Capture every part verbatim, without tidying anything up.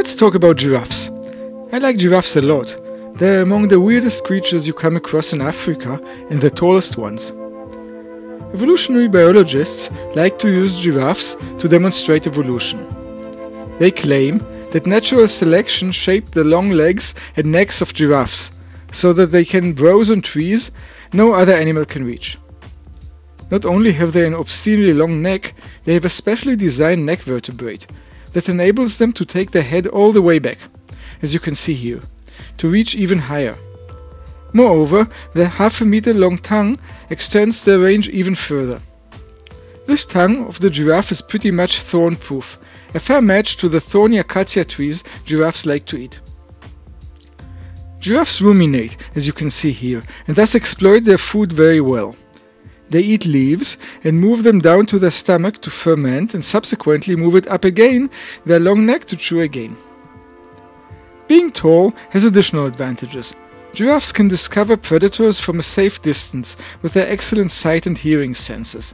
Let's talk about giraffes. I like giraffes a lot. They're among the weirdest creatures you come across in Africa and the tallest ones. Evolutionary biologists like to use giraffes to demonstrate evolution. They claim that natural selection shaped the long legs and necks of giraffes, so that they can browse on trees no other animal can reach. Not only have they an obscenely long neck, they have a specially designed neck vertebrate that enables them to take their head all the way back, as you can see here, to reach even higher. Moreover, their half a meter long tongue extends their range even further. This tongue of the giraffe is pretty much thorn-proof, a fair match to the thorny acacia trees giraffes like to eat. Giraffes ruminate, as you can see here, and thus exploit their food very well. They eat leaves and move them down to their stomach to ferment and subsequently move it up again, their long neck to chew again. Being tall has additional advantages. Giraffes can discover predators from a safe distance with their excellent sight and hearing senses.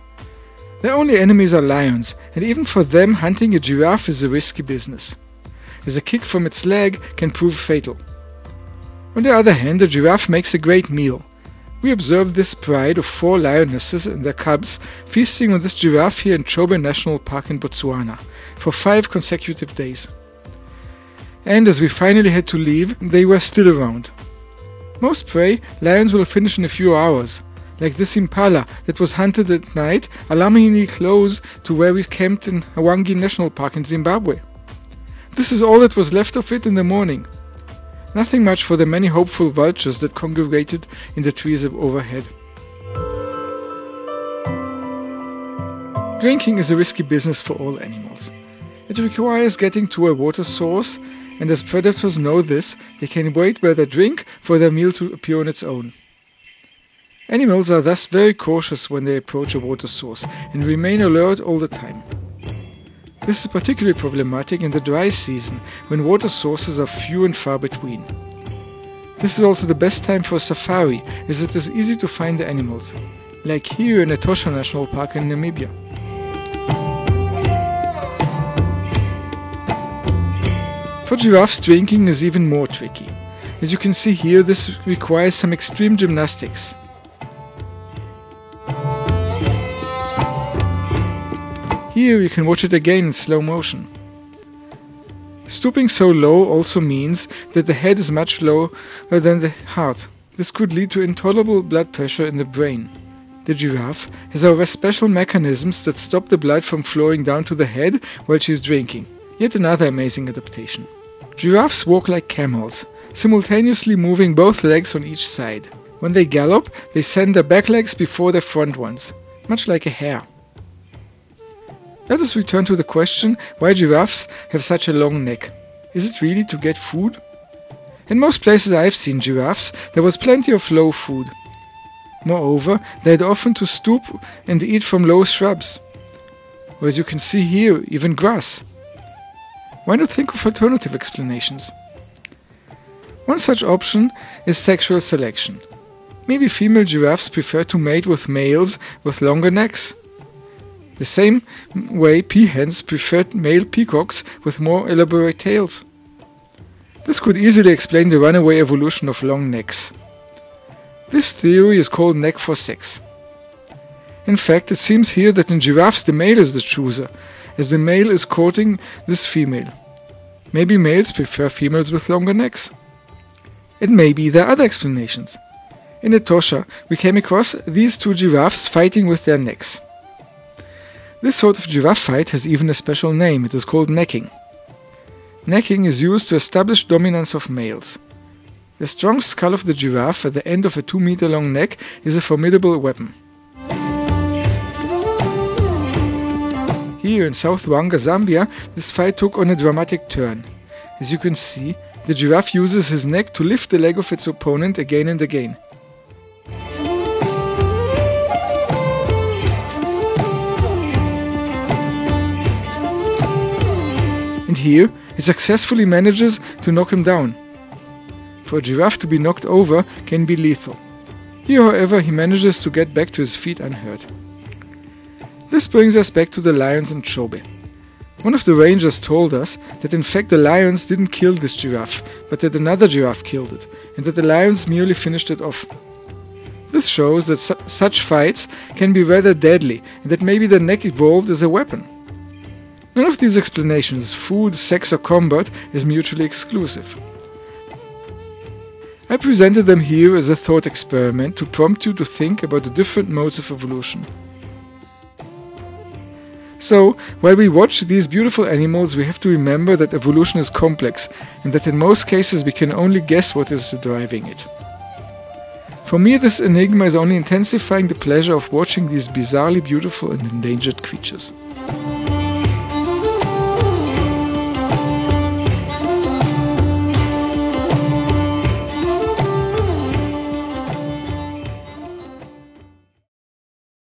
Their only enemies are lions, and even for them hunting a giraffe is a risky business, as a kick from its leg can prove fatal. On the other hand, a giraffe makes a great meal. We observed this pride of four lionesses and their cubs feasting on this giraffe here in Chobe National Park in Botswana for five consecutive days. And as we finally had to leave, they were still around. Most prey lions will finish in a few hours, like this impala that was hunted at night alarmingly close to where we camped in Hwange National Park in Zimbabwe. This is all that was left of it in the morning. Nothing much for the many hopeful vultures that congregated in the trees overhead. Drinking is a risky business for all animals. It requires getting to a water source, and as predators know this, they can wait by their drink for their meal to appear on its own. Animals are thus very cautious when they approach a water source and remain alert all the time. This is particularly problematic in the dry season when water sources are few and far between. This is also the best time for a safari, as it is easy to find the animals, like here in Etosha National Park in Namibia. For giraffes, drinking is even more tricky. As you can see here, this requires some extreme gymnastics. Here you can watch it again in slow motion. Stooping so low also means that the head is much lower than the heart. This could lead to intolerable blood pressure in the brain. The giraffe has however special mechanisms that stop the blood from flowing down to the head while she is drinking. Yet another amazing adaptation. Giraffes walk like camels, simultaneously moving both legs on each side. When they gallop, they send their back legs before their front ones, much like a hare. Let us return to the question why giraffes have such a long neck. Is it really to get food? In most places I've seen giraffes, there was plenty of low food. Moreover, they had often to stoop and eat from low shrubs, or as you can see here, even grass. Why not think of alternative explanations? One such option is sexual selection. Maybe female giraffes prefer to mate with males with longer necks. The same way peahens preferred male peacocks with more elaborate tails. This could easily explain the runaway evolution of long necks. This theory is called neck for sex. In fact, it seems here that in giraffes the male is the chooser, as the male is courting this female. Maybe males prefer females with longer necks. And maybe there are other explanations. In Etosha, we came across these two giraffes fighting with their necks. This sort of giraffe fight has even a special name. It is called necking. Necking is used to establish dominance of males. The strong skull of the giraffe at the end of a two meter long neck is a formidable weapon. Here in South Luangwa, Zambia, this fight took on a dramatic turn. As you can see, the giraffe uses his neck to lift the leg of its opponent again and again. And here, it successfully manages to knock him down. For a giraffe to be knocked over can be lethal. Here, however, he manages to get back to his feet unhurt. This brings us back to the lions in Chobe. One of the rangers told us that in fact the lions didn't kill this giraffe, but that another giraffe killed it, and that the lions merely finished it off. This shows that su such fights can be rather deadly, and that maybe the neck evolved as a weapon. None of these explanations, food, sex or combat, is mutually exclusive. I presented them here as a thought experiment to prompt you to think about the different modes of evolution. So, while we watch these beautiful animals, we have to remember that evolution is complex, and that in most cases we can only guess what is driving it. For me, this enigma is only intensifying the pleasure of watching these bizarrely beautiful and endangered creatures.